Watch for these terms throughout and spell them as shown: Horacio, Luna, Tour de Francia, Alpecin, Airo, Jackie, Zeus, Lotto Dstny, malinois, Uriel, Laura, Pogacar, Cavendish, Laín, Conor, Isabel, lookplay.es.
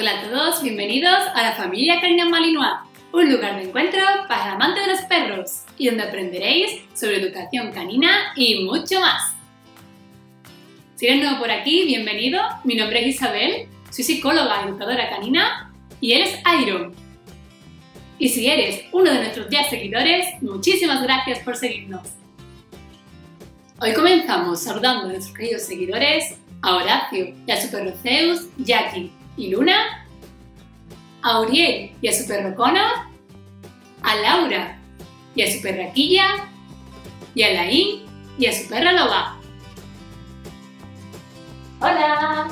Hola a todos, bienvenidos a la familia canina malinois, un lugar de encuentro para amantes de los perros y donde aprenderéis sobre educación canina y mucho más. Si eres nuevo por aquí, bienvenido. Mi nombre es Isabel, soy psicóloga y educadora canina y eres Airo. Y si eres uno de nuestros 10 seguidores, muchísimas gracias por seguirnos. Hoy comenzamos saludando a nuestros queridos seguidores, a Horacio y a su perro Zeus, Jackie y Luna, a Uriel y a su perro Conor, a Laura y a su perra Quilla, y a Laín y a su perra Loba. ¡Hola!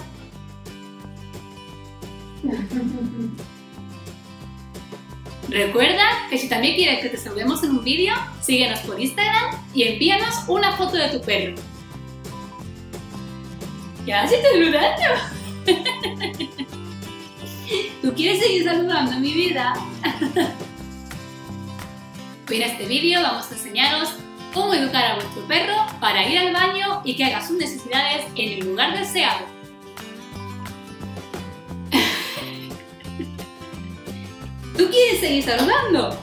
Recuerda que si también quieres que te saludemos en un vídeo, síguenos por Instagram y envíanos una foto de tu perro. ¡Ya se te saludando! ¿Tú quieres seguir saludando mi vida? En este vídeo vamos a enseñaros cómo educar a vuestro perro para ir al baño y que haga sus necesidades en el lugar deseado. ¿Tú quieres seguir saludando?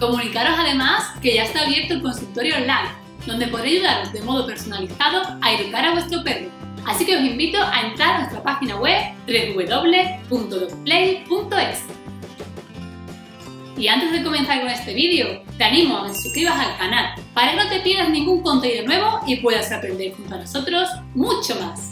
Comunicaros además que ya está abierto el consultorio online, donde podré ayudaros de modo personalizado a educar a vuestro perro. Así que os invito a entrar a nuestra página web www.lookplay.es. Y antes de comenzar con este vídeo, te animo a que te suscribas al canal para que no te pierdas ningún contenido nuevo y puedas aprender junto a nosotros mucho más.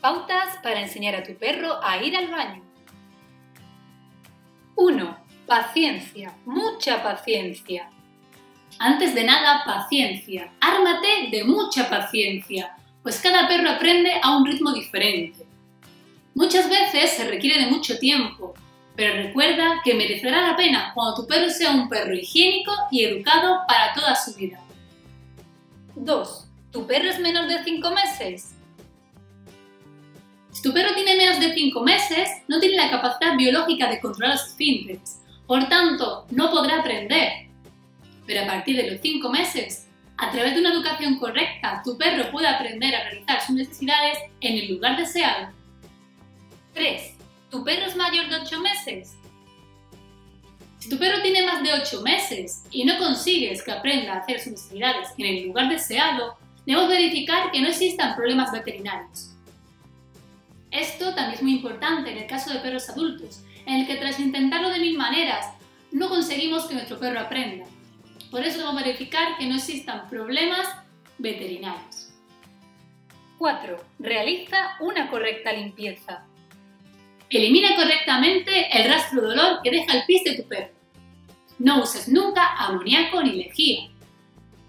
Pautas para enseñar a tu perro a ir al baño. 1. Paciencia, mucha paciencia. Antes de nada, paciencia. Ármate de mucha paciencia, pues cada perro aprende a un ritmo diferente. Muchas veces se requiere de mucho tiempo, pero recuerda que merecerá la pena cuando tu perro sea un perro higiénico y educado para toda su vida. 2. ¿Tu perro es menor de 5 meses? Si tu perro tiene menos de 5 meses, no tiene la capacidad biológica de controlar los esfínteres, por tanto, no podrá aprender. Pero a partir de los 5 meses, a través de una educación correcta, tu perro puede aprender a realizar sus necesidades en el lugar deseado. 3. ¿Tu perro es mayor de 8 meses? Si tu perro tiene más de 8 meses y no consigues que aprenda a hacer sus necesidades en el lugar deseado, debemos verificar que no existan problemas veterinarios. Esto también es muy importante en el caso de perros adultos, en el que tras intentarlo de mil maneras, no conseguimos que nuestro perro aprenda. Por eso debemos verificar que no existan problemas veterinarios. 4. Realiza una correcta limpieza. Elimina correctamente el rastro de olor que deja el pis de tu perro. No uses nunca amoníaco ni lejía.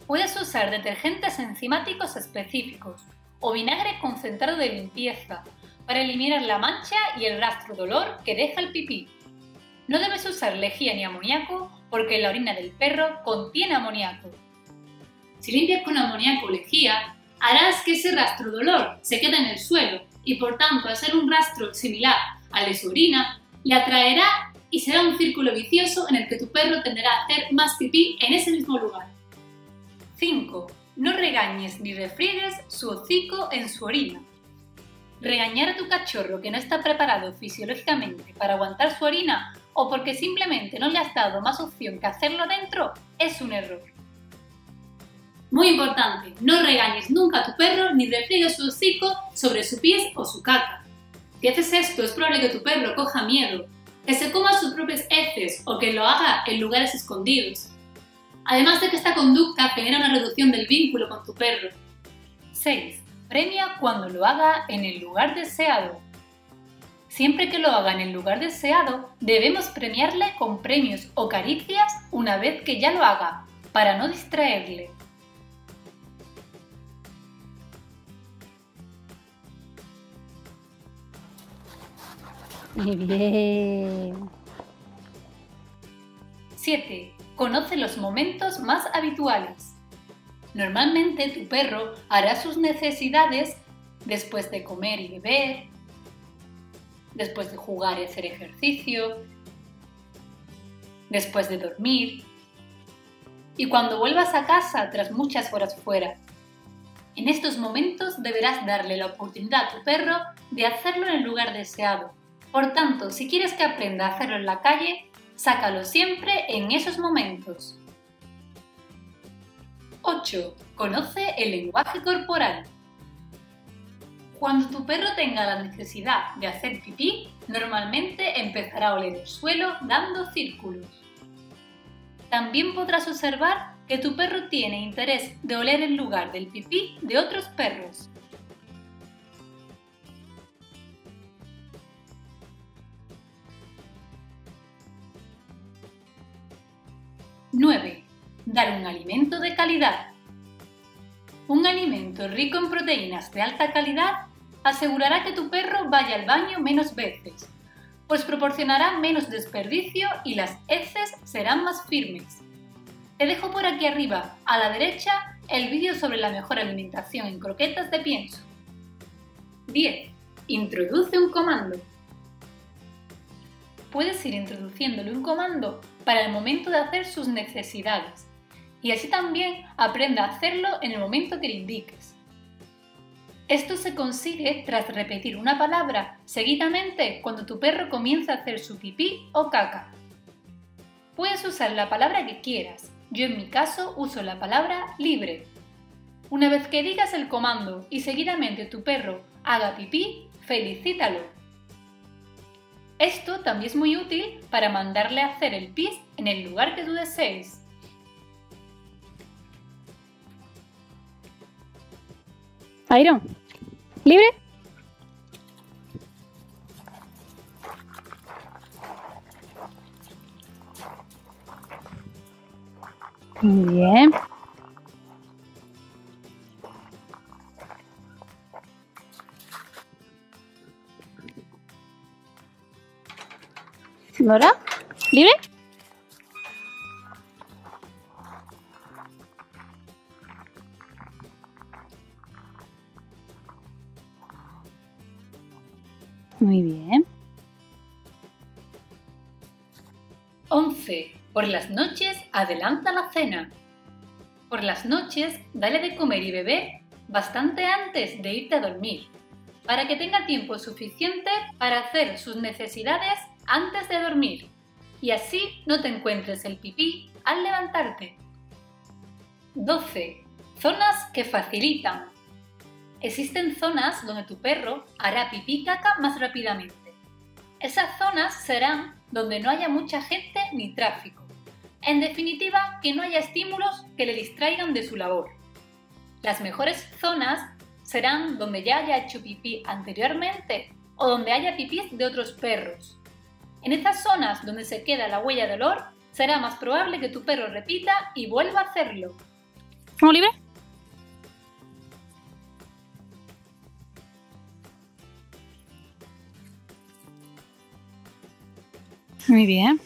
Puedes usar detergentes enzimáticos específicos o vinagre concentrado de limpieza, para eliminar la mancha y el rastro de olor que deja el pipí. No debes usar lejía ni amoníaco porque la orina del perro contiene amoníaco. Si limpias con amoníaco o lejía, harás que ese rastro de olor se quede en el suelo y por tanto, al ser un rastro similar al de su orina, le atraerá y será un círculo vicioso en el que tu perro tenderá a hacer más pipí en ese mismo lugar. 5. No regañes ni refriegues su hocico en su orina. Regañar a tu cachorro que no está preparado fisiológicamente para aguantar su orina o porque simplemente no le has dado más opción que hacerlo dentro es un error. Muy importante, no regañes nunca a tu perro ni refriegues su hocico sobre su pies o su caca. Si haces esto es probable que tu perro coja miedo, que se coma sus propias heces o que lo haga en lugares escondidos. Además de que esta conducta genera una reducción del vínculo con tu perro. 6. Premia cuando lo haga en el lugar deseado. Siempre que lo haga en el lugar deseado, debemos premiarle con premios o caricias una vez que ya lo haga, para no distraerle. Muy bien. 7. Conoce los momentos más habituales. Normalmente tu perro hará sus necesidades después de comer y beber, después de jugar y hacer ejercicio, después de dormir y cuando vuelvas a casa tras muchas horas fuera. En estos momentos deberás darle la oportunidad a tu perro de hacerlo en el lugar deseado. Por tanto, si quieres que aprenda a hacerlo en la calle, sácalo siempre en esos momentos. 8. Conoce el lenguaje corporal. Cuando tu perro tenga la necesidad de hacer pipí, normalmente empezará a oler el suelo dando círculos. También podrás observar que tu perro tiene interés de oler el lugar del pipí de otros perros. 9. Dar un alimento de calidad. Un alimento rico en proteínas de alta calidad asegurará que tu perro vaya al baño menos veces, pues proporcionará menos desperdicio y las heces serán más firmes. Te dejo por aquí arriba, a la derecha, el vídeo sobre la mejor alimentación en croquetas de pienso. 10. Introduce un comando. Puedes ir introduciéndole un comando para el momento de hacer sus necesidades y así también aprenda a hacerlo en el momento que le indiques. Esto se consigue tras repetir una palabra seguidamente cuando tu perro comienza a hacer su pipí o caca. Puedes usar la palabra que quieras, yo en mi caso uso la palabra libre. Una vez que digas el comando y seguidamente tu perro haga pipí, felicítalo. Esto también es muy útil para mandarle a hacer el pis en el lugar que tú desees. Airo, ¿libre? Muy bien. ¿Nora? ¿Libre? Muy bien. 11. Por las noches, adelanta la cena. Por las noches, dale de comer y beber bastante antes de irte a dormir, para que tenga tiempo suficiente para hacer sus necesidades antes de dormir y así no te encuentres el pipí al levantarte. 12. Zonas que facilitan. Existen zonas donde tu perro hará pipí caca más rápidamente. Esas zonas serán donde no haya mucha gente ni tráfico. En definitiva, que no haya estímulos que le distraigan de su labor. Las mejores zonas serán donde ya haya hecho pipí anteriormente o donde haya pipís de otros perros. En estas zonas donde se queda la huella de olor, será más probable que tu perro repita y vuelva a hacerlo. ¿Oliver? 13. Muy bien.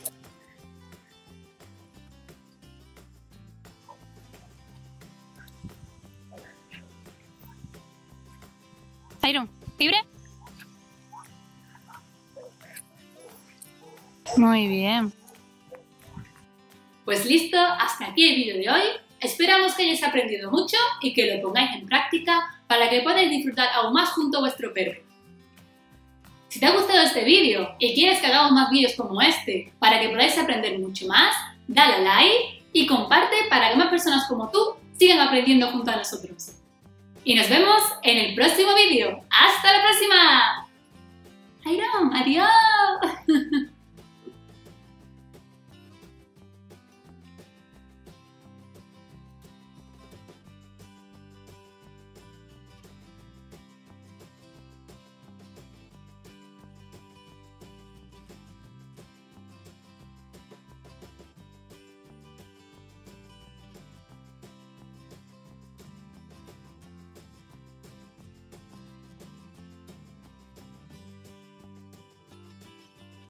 13. ¿Libre? Muy bien. Pues listo, hasta aquí el vídeo de hoy. Esperamos que hayáis aprendido mucho y que lo pongáis en práctica para que podáis disfrutar aún más junto a vuestro perro. Si te ha gustado este vídeo y quieres que hagamos más vídeos como este para que podáis aprender mucho más, dale a like y comparte para que más personas como tú sigan aprendiendo junto a nosotros. Y nos vemos en el próximo vídeo. ¡Hasta la próxima! ¡Airo! ¡Adiós!